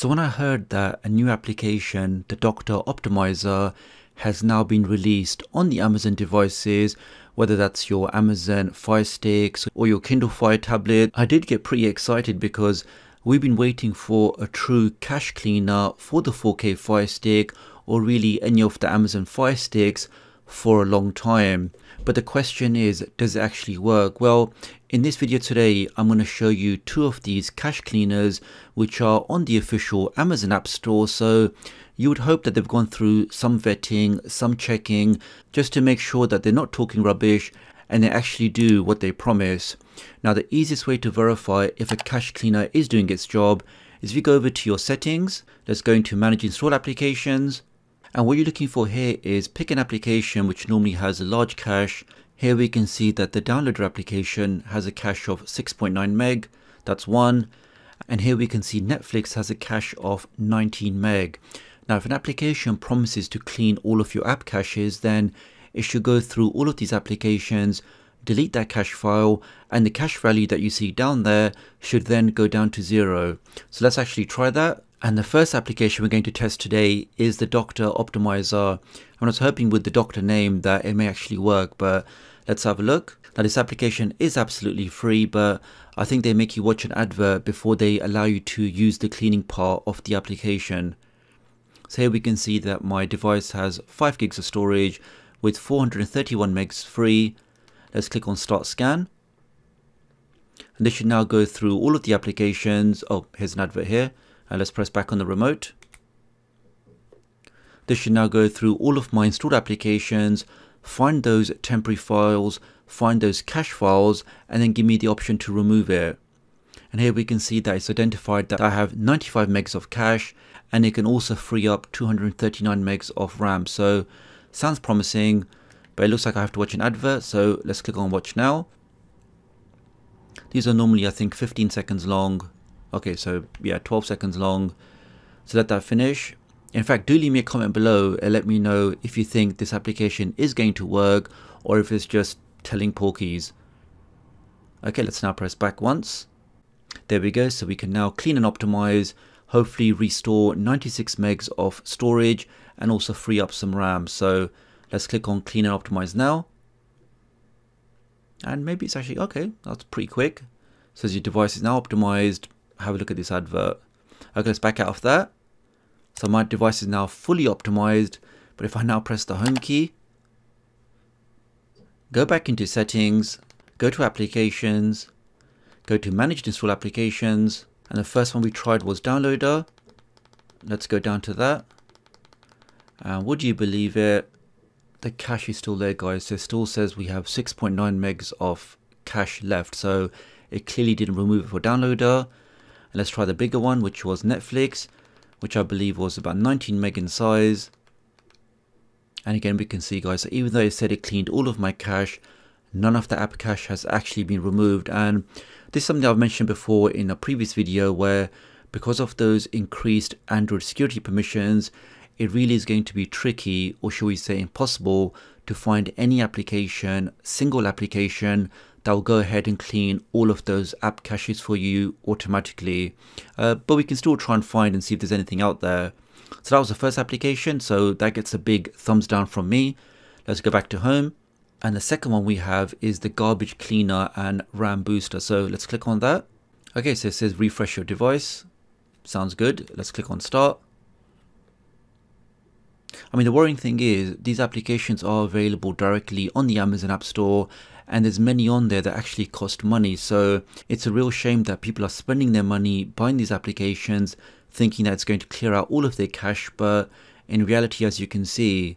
So when I heard that a new application, the Doctor Optimizer, has now been released on the Amazon devices, whether that's your Amazon Firesticks or your Kindle Fire tablet, I did get pretty excited because we've been waiting for a true cache cleaner for the 4K Firestick or really any of the Amazon Firesticks for a long time. But the question is, does it actually work? Well, in this video today, I'm going to show you two of these cache cleaners which are on the official Amazon App Store. So you would hope that they've gone through some vetting, some checking, just to make sure that they're not talking rubbish and they actually do what they promise. Now, the easiest way to verify if a cache cleaner is doing its job is if you go over to your settings, let's go into manage installed applications. And what you're looking for here is pick an application which normally has a large cache. Here we can see that the downloader application has a cache of 6.9 meg, that's one. And here we can see Netflix has a cache of 19 meg. Now, if an application promises to clean all of your app caches, then it should go through all of these applications, delete that cache file, and the cache value that you see down there should then go down to 0. So let's actually try that. And the first application we're going to test today is the Doctor Optimizer. I was hoping with the Doctor name that it may actually work, but let's have a look. Now, this application is absolutely free, but I think they make you watch an advert before they allow you to use the cleaning part of the application. So here we can see that my device has 5 gigs of storage with 431 megs free. Let's click on Start Scan. And this should now go through all of the applications. Oh, here's an advert here. And let's press back on the remote. This should now go through all of my installed applications, find those temporary files, find those cache files, and then give me the option to remove it. And here we can see that it's identified that I have 95 megs of cache, and it can also free up 239 megs of RAM. So sounds promising, but it looks like I have to watch an advert. So let's click on watch now. These are normally, I think, 15 seconds long. Okay, so yeah, 12 seconds long. So let that finish. In fact, do leave me a comment below and let me know if you think this application is going to work or if it's just telling porkies. Okay, let's now press back once. There we go. So we can now clean and optimize, hopefully restore 96 megs of storage and also free up some RAM. So let's click on clean and optimize now. And maybe it's actually, okay, that's pretty quick. So as your device is now optimized, have a look at this advert. Okay, let's back out of that. So my device is now fully optimized, but if I now press the home key, go back into settings, go to applications, go to manage install applications. And the first one we tried was downloader. Let's go down to that. And would you believe it? The cache is still there, guys. So it still says we have 6.9 megs of cache left. So it clearly didn't remove it for downloader. And let's try the bigger one, which was Netflix, which I believe was about 19 meg in size. And again, we can see, guys, even though it said it cleaned all of my cache, none of the app cache has actually been removed. And this is something I've mentioned before in a previous video, where because of those increased Android security permissions, it really is going to be tricky, or should we say impossible, to find any application, single application, that will go ahead and clean all of those app caches for you automatically. But we can still try and find and see if there's anything out there. So that was the first application. So that gets a big thumbs down from me. Let's go back to home. And the second one we have is the garbage cleaner and RAM booster. So let's click on that. Okay, so it says refresh your device. Sounds good. Let's click on start. I mean, the worrying thing is these applications are available directly on the Amazon App Store, and there's many on there that actually cost money. So it's a real shame that people are spending their money buying these applications thinking that it's going to clear out all of their cache, but in reality, as you can see,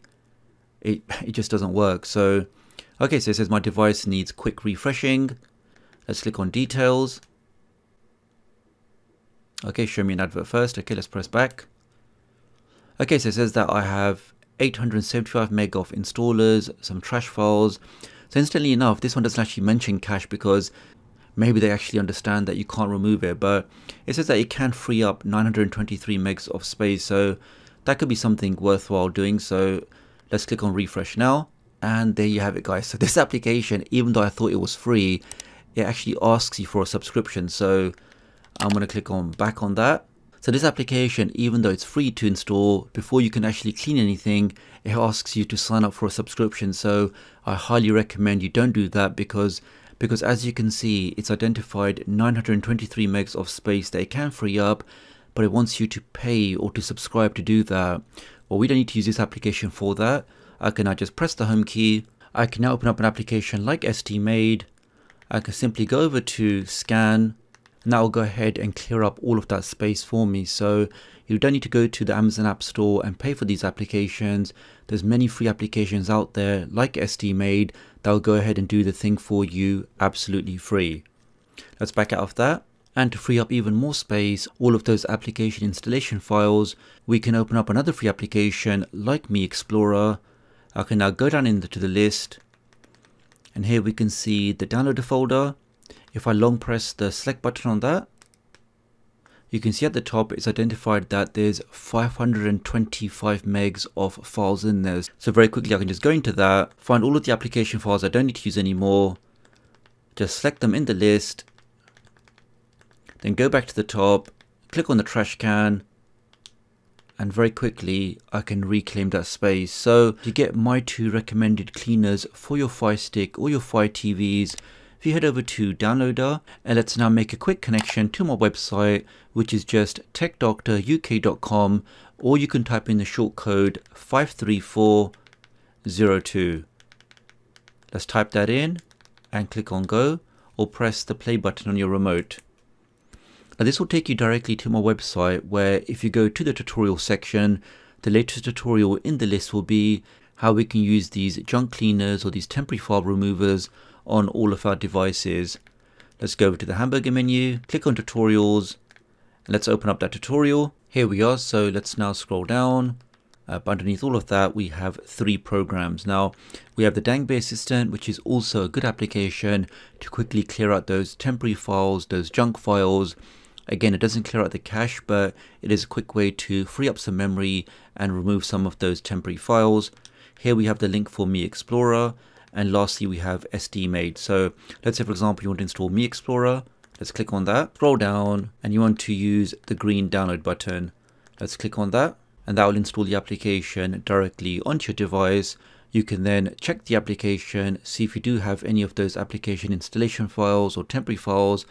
it just doesn't work. So, okay, so it says my device needs quick refreshing. Let's click on details. Okay, show me an advert first. Okay, let's press back. Okay, so it says that I have 875 meg of installers, some trash files. So instantly enough, this one doesn't actually mention cache because maybe they actually understand that you can't remove it, but it says that it can free up 923 megs of space. So that could be something worthwhile doing. So let's click on refresh now. And there you have it, guys. So this application, even though I thought it was free, it actually asks you for a subscription. So I'm going to click on back on that. So this application, even though it's free to install, before you can actually clean anything, it asks you to sign up for a subscription. So I highly recommend you don't do that because as you can see, it's identified 923 megs of space that it can free up, but it wants you to pay or to subscribe to do that. Well, we don't need to use this application for that. I can now just press the home key. I can now open up an application like SD Maid. I can simply go over to scan. Now I'll go ahead and clear up all of that space for me. So you don't need to go to the Amazon App Store and pay for these applications. There's many free applications out there like SD Maid that'll go ahead and do the thing for you absolutely free. Let's back out of that. And to free up even more space, all of those application installation files, we can open up another free application like Mi Explorer. I can now go down into the list, and here we can see the downloader folder. If I long press the select button on that, you can see at the top it's identified that there's 525 megs of files in there. So very quickly I can just go into that, find all of the application files I don't need to use anymore, just select them in the list, then go back to the top, click on the trash can, and very quickly I can reclaim that space. So to get my 2 recommended cleaners for your Firestick or your Fire TVs, if you head over to downloader, and let's now make a quick connection to my website, which is just techdoctoruk.com, or you can type in the shortcode 53402. Let's type that in and click on go, or press the play button on your remote. Now this will take you directly to my website, where if you go to the tutorial section, the latest tutorial in the list will be how we can use these junk cleaners or these temporary file removers on all of our devices. Let's go over to the hamburger menu, click on tutorials, and let's open up that tutorial. Here we are. So let's now scroll down. Underneath all of that, we have 3 programs. Now we have the DangBe Assistant, which is also a good application to quickly clear out those temporary files, those junk files. Again, it doesn't clear out the cache, but it is a quick way to free up some memory and remove some of those temporary files. Here we have the link for Mi Explorer, and lastly we have SD Maid. So let's say, for example, you want to install Mi Explorer. Let's click on that, scroll down, and you want to use the green download button. Let's click on that, and that will install the application directly onto your device. You can then check the application, see if you do have any of those application installation files or temporary files,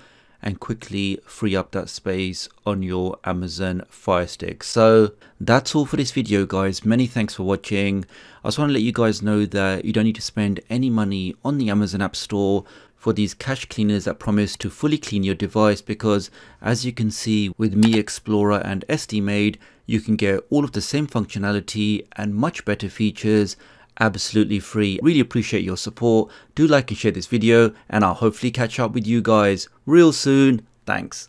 and quickly free up that space on your Amazon Fire Stick. So that's all for this video, guys. Many thanks for watching. I just want to let you guys know that you don't need to spend any money on the Amazon App Store for these cache cleaners that promise to fully clean your device, because as you can see with Mi Explorer and SD Maid, you can get all of the same functionality and much better features absolutely free. Really appreciate your support. Do like and share this video, and I'll hopefully catch up with you guys real soon. Thanks.